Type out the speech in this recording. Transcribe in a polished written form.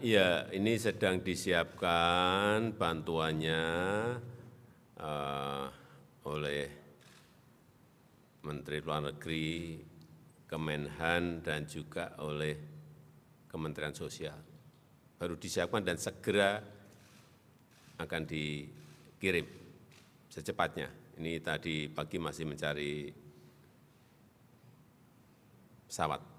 Ya, ini sedang disiapkan bantuannya oleh Menteri Luar Negeri, Kemenhan, dan juga oleh Kementerian Sosial. Baru disiapkan dan segera akan dikirim secepatnya. Ini tadi pagi masih mencari pesawat.